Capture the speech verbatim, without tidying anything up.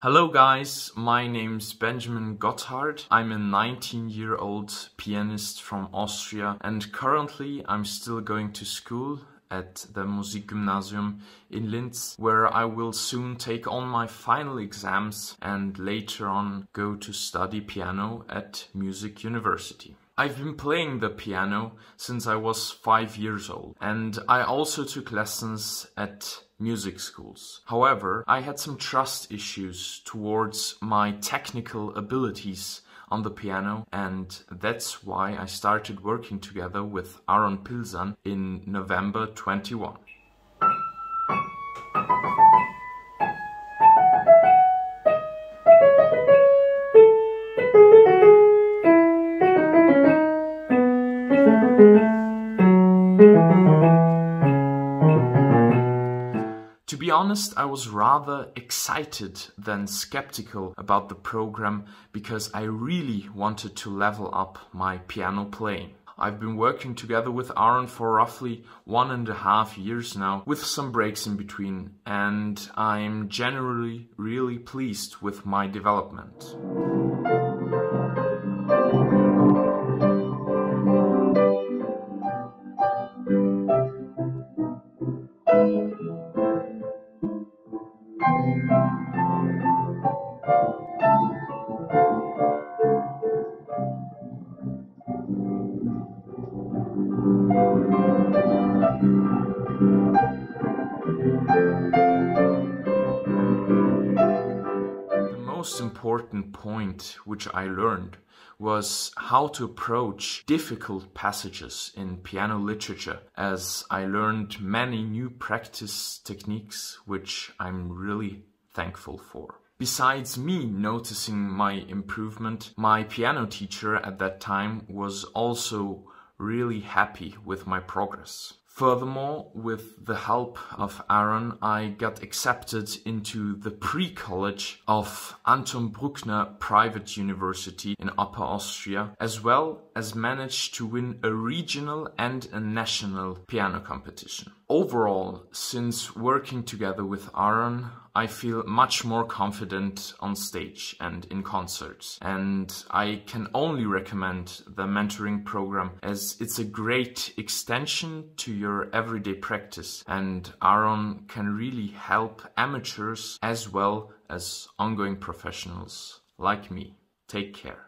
Hello guys, my name's Benjamin Gotthard. I'm a nineteen year old pianist from Austria and currently I'm still going to school at the Musikgymnasium in Linz, where I will soon take on my final exams and later on go to study piano at Music University. I've been playing the piano since I was five years old and I also took lessons at music schools. However, I had some trust issues towards my technical abilities on the piano, and that's why I started working together with Aaron Pilsan in November twenty-one. To be honest, I was rather excited than skeptical about the program because I really wanted to level up my piano playing. I've been working together with Aaron for roughly one and a half years now, with some breaks in between, and I'm generally really pleased with my development. The most important point which I learned was how to approach difficult passages in piano literature, as I learned many new practice techniques which I'm really thankful for. Besides me noticing my improvement, my piano teacher at that time was also really happy with my progress. Furthermore, with the help of Aaron, I got accepted into the pre-college of Anton Bruckner Private University in Upper Austria, as well as managed to win a regional and a national piano competition. Overall, since working together with Aaron, I feel much more confident on stage and in concerts, and I can only recommend the mentoring program as it's a great extension to your everyday practice, and Aaron can really help amateurs as well as ongoing professionals like me. Take care.